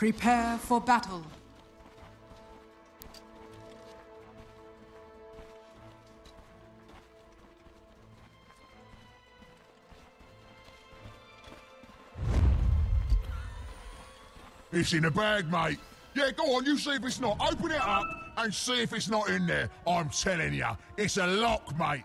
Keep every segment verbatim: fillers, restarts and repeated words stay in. Prepare for battle. It's in a bag, mate. Yeah, go on, you see if it's not. Open it up and see if it's not in there. I'm telling you, it's a lock, mate.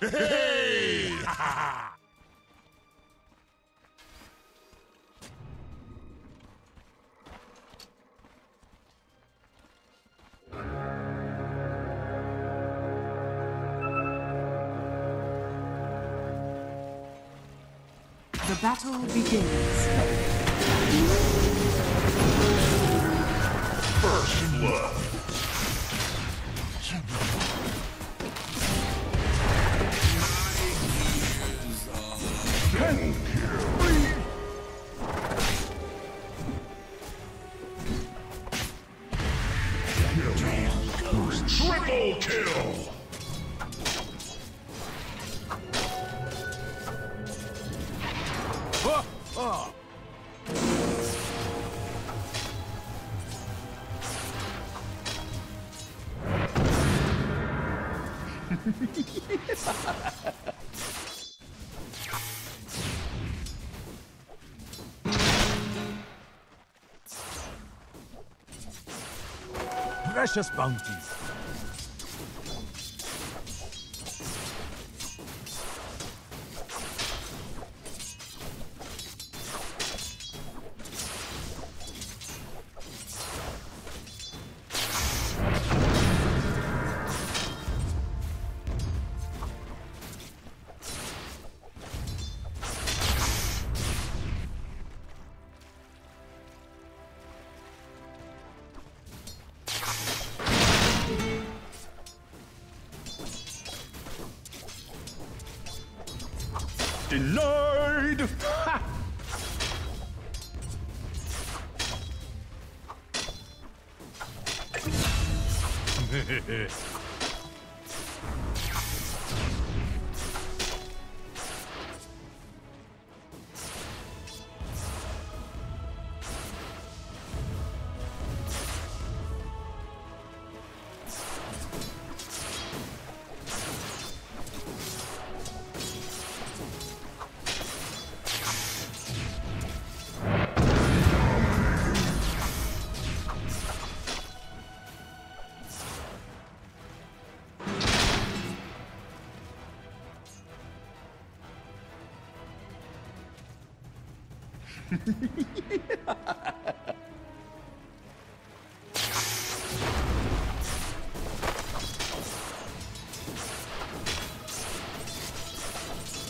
Hey! The battle begins. First blood. Ten kills. Triple kill. Ha ha. Precious bounties. Denied! Ha!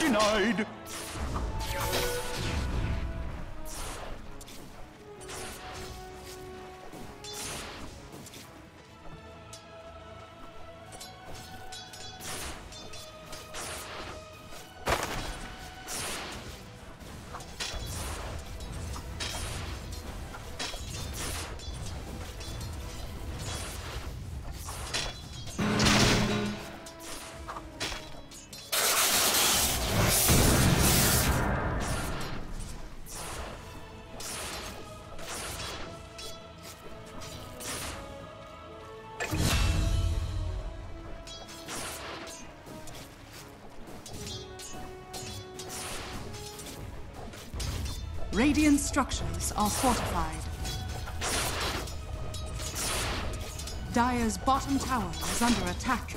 Denied! Radiant structures are fortified. Dire's bottom tower is under attack.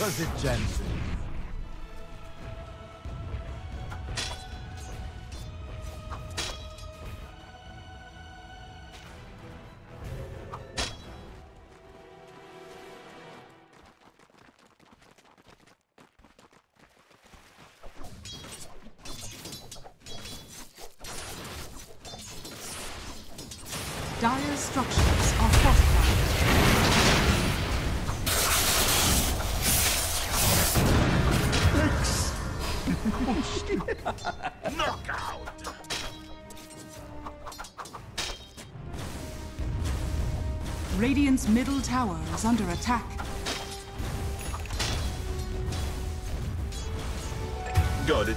Was it Jensen? Dire structures are fortified. Knockout! Radiant's middle tower is under attack. Got it.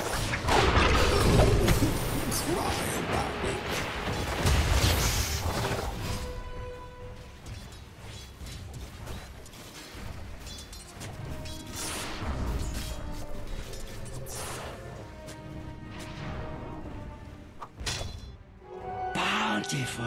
Beautiful.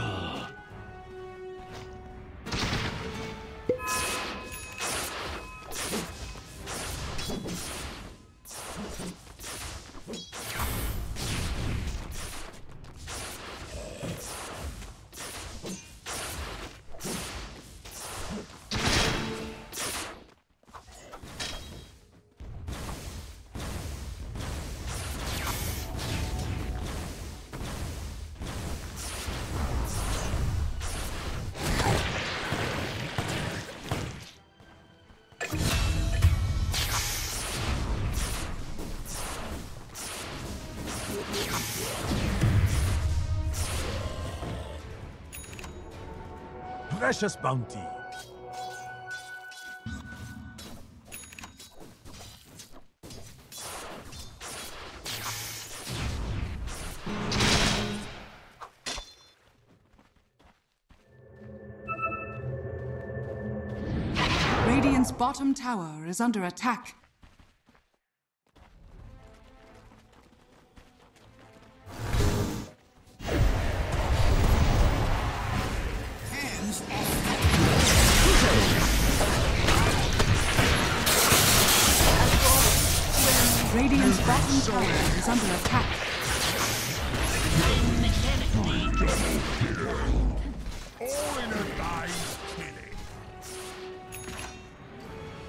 Precious bounty. Radiant's bottom tower is under attack. Radiant's bottom tower is under attack.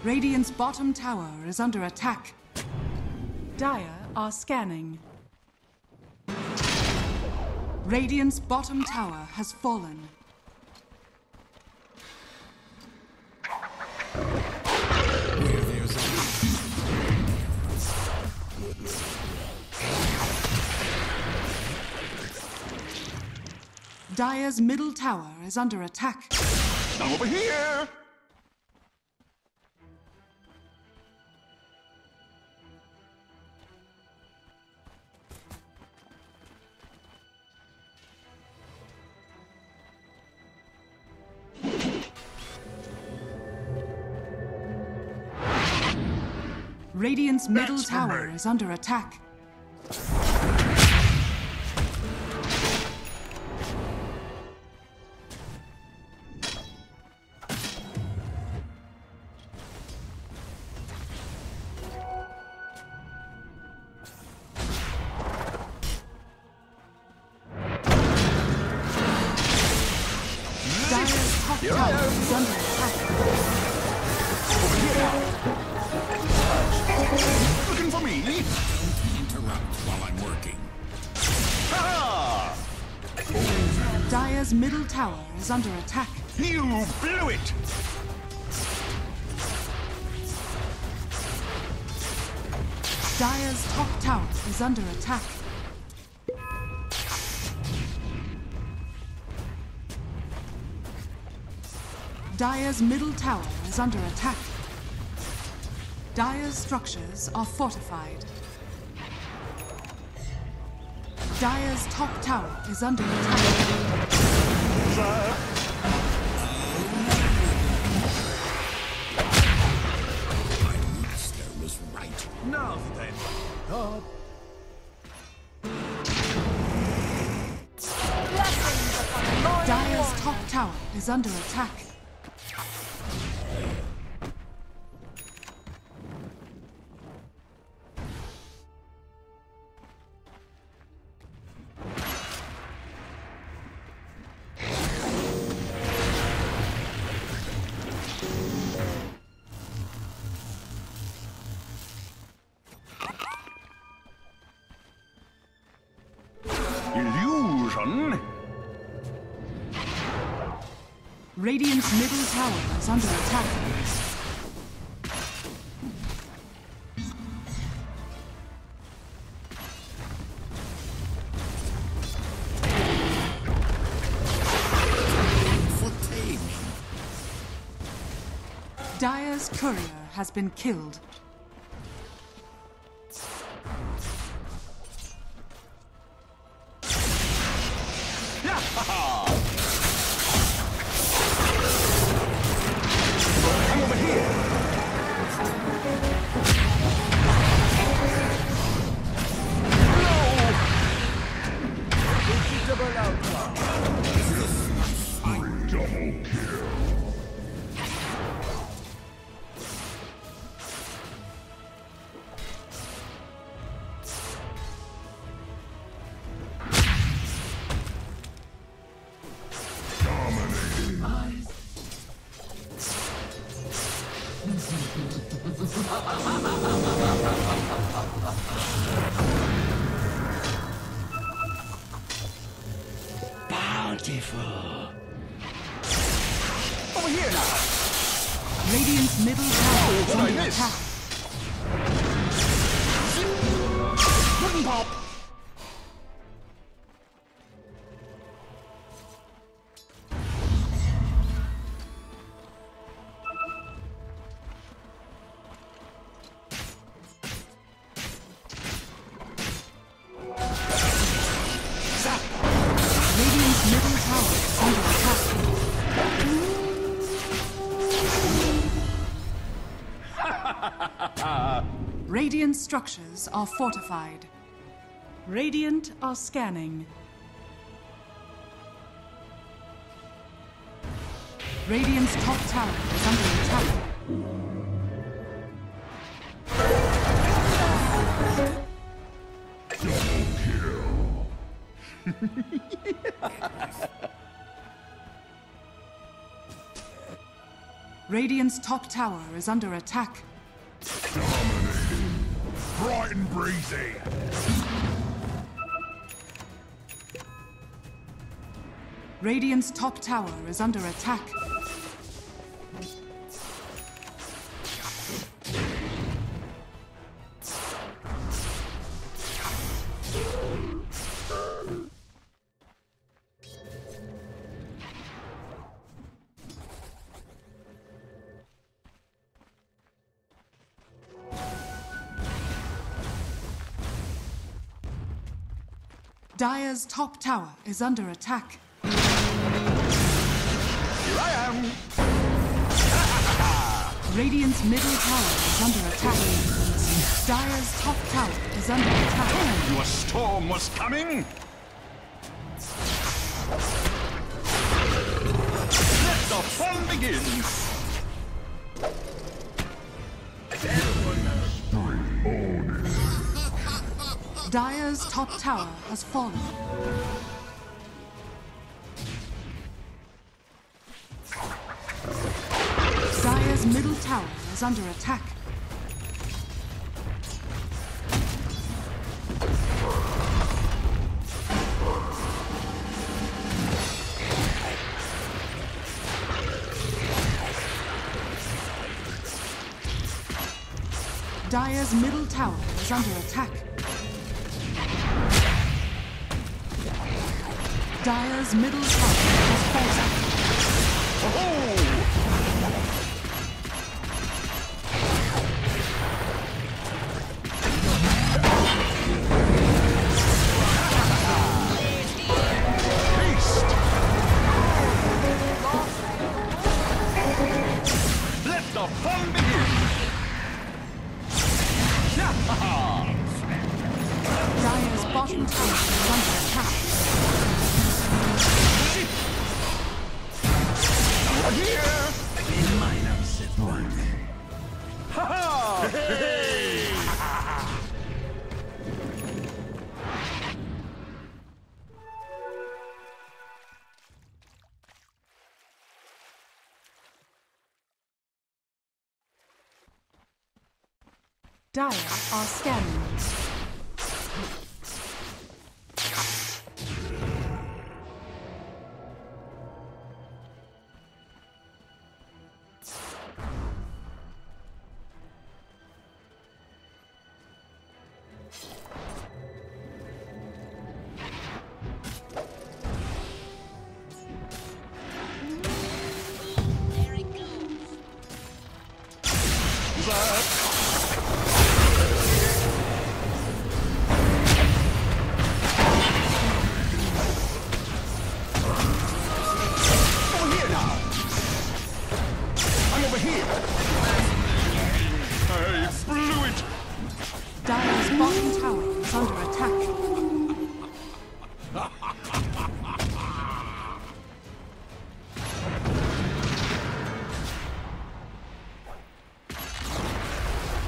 Radiant's bottom tower is under attack. Dire are scanning. Radiant's bottom tower has fallen. Dire's middle tower is under attack. I'm over here! Radiant's middle tower is under attack. Dire's middle tower is under attack. You blew it! Dire's top tower is under attack. Dire's middle tower is under attack. Dire's structures are fortified. Dire's top tower is under attack. My master was right. Now then. Oh. Dire's top tower is under attack. Radiant's middle tower is under attack. Dire's courier has been killed. Beautiful. Over here now. Radiant's middle tower oh, is under attack. Wooden pop. Radiant structures are fortified. Radiant are scanning. Radiant's top tower is under attack. Double kill. Radiant's top tower is under attack. Bright and breezy. Radiant's top tower is under attack. Dire's top tower is under attack. Here I am! Radiant's middle tower is under attack. Dire's top tower is under attack. I knew a storm was coming! Let the fun begin! Dire's top tower has fallen. Dire's middle tower is under attack. Dire's middle tower is under attack. Dire's middle tower has fallen. Beast! Let the fun begin! Dire's bottom tower is under attack. Here! In mine upset one. Ha ha! Hey! Dire are scanning.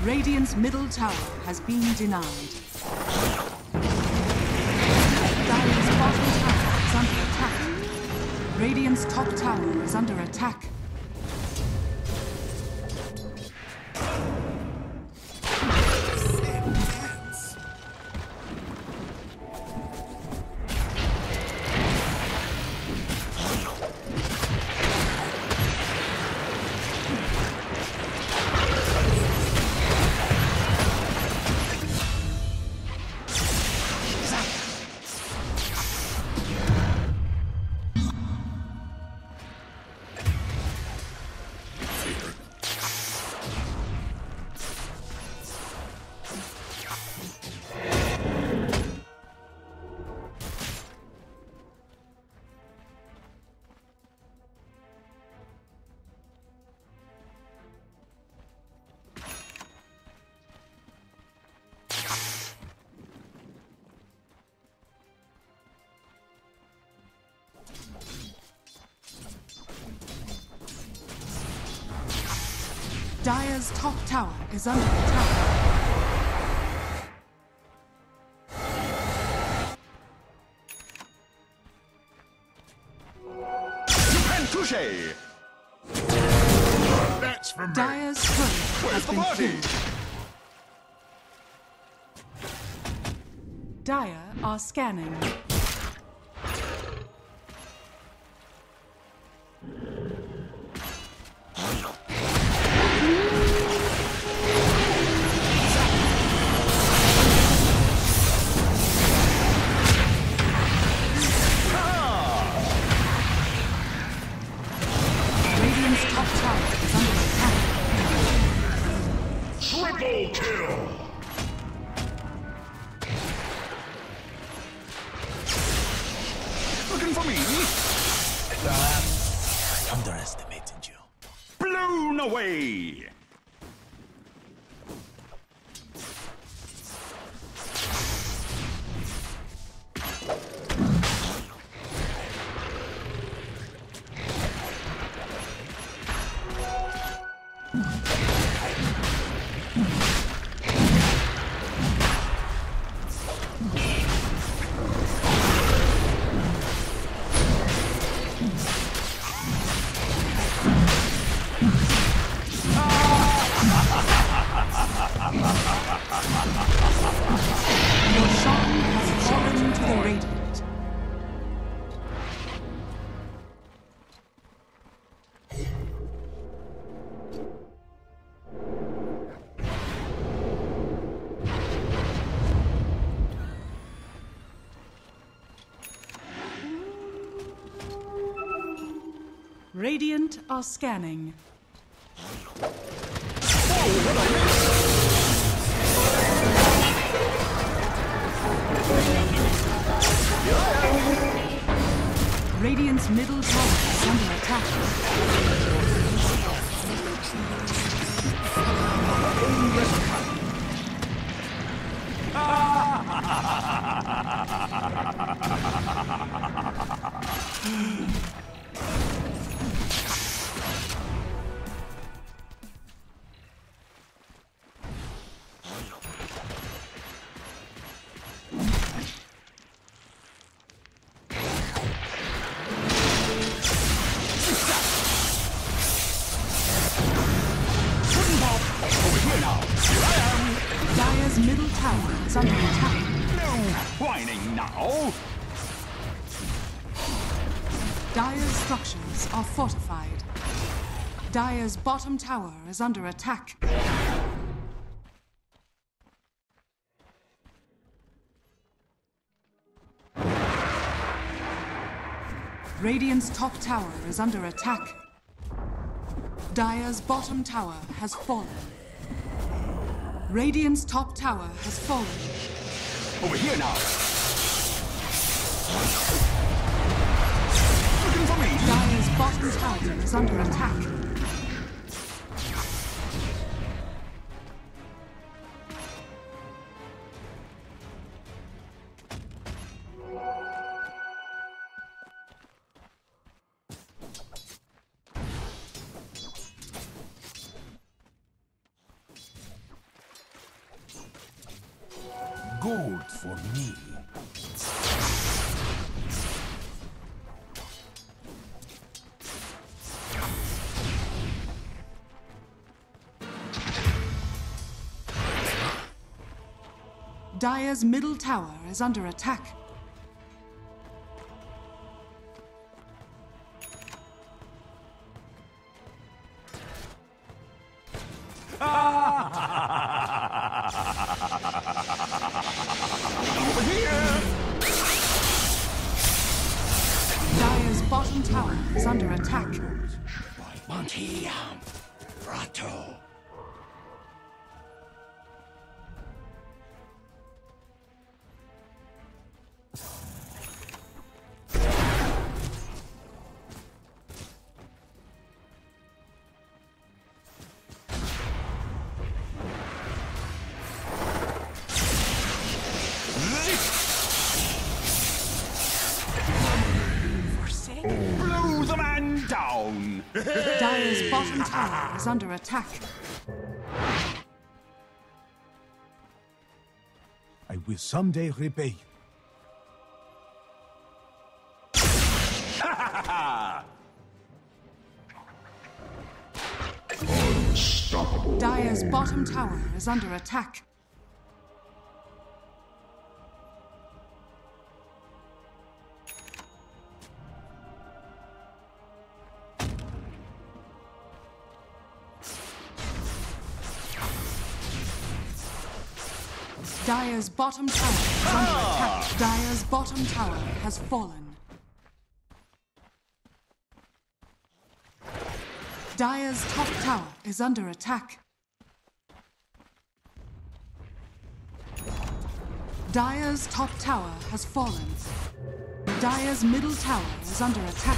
Radiant's middle tower has been denied. Dire's bottom tower is under attack. Radiant's top tower is under attack. Dire's top tower is under attack. You can touche! That's from me. Dire's turret has been killed. Dire are scanning. Underestimated you. Blown away! Radiant are scanning. Radiant's middle tower is under attack. Are fortified. Dire's bottom tower is under attack. Radiant's top tower is under attack. Dire's bottom tower has fallen. Radiant's top tower has fallen. Over here now. Dire's bottom tower is under attack. Gold for me. Dire's middle tower is under attack. Over here! Dire's bottom tower is under attack. Monty, Rato. Dire's bottom tower is under attack. I will someday repay you. Unstoppable. Dire's bottom tower is under attack. Dire's bottom tower is under attack. Dire's bottom tower has fallen. Dire's top tower is under attack. Dire's top tower has fallen. Dire's middle tower is under attack.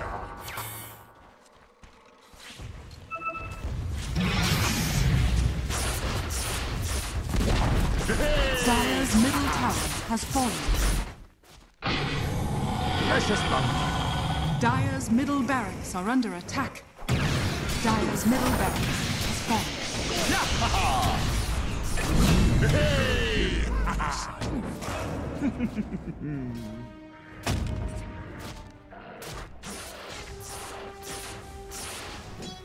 Dire's middle tower has fallen. Precious bomb. Dire's middle barracks are under attack. Dire's middle barracks has fallen.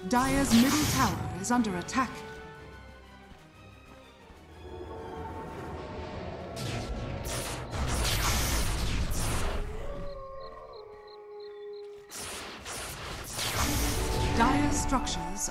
Dire's middle tower is under attack. Dire's structures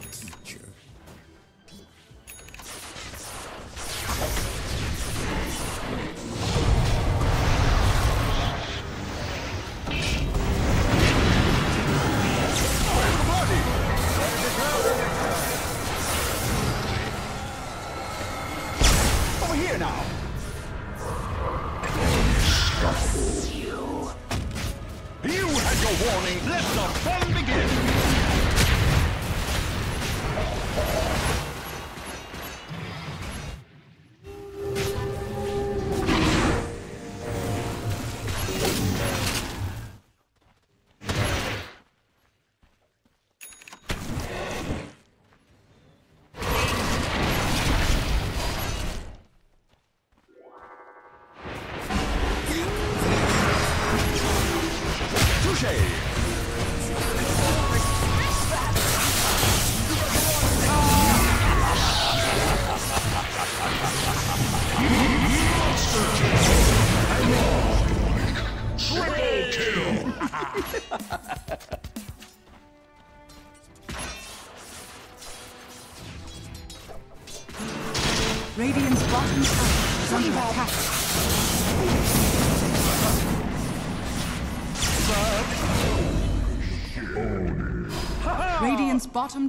teacher. Over here now. You. You had your warning. Let the fun begin. Radiant's bottom tower is under attack. Radiant's bottom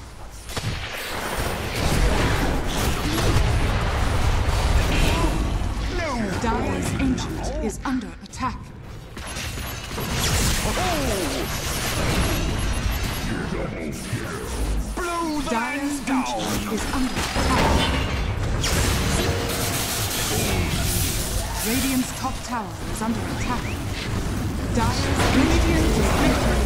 No. Dire's ancient is under attack. Oh. Dire's ancient is under attack. Radiant's top tower is under attack. Dire's ancient is under attack.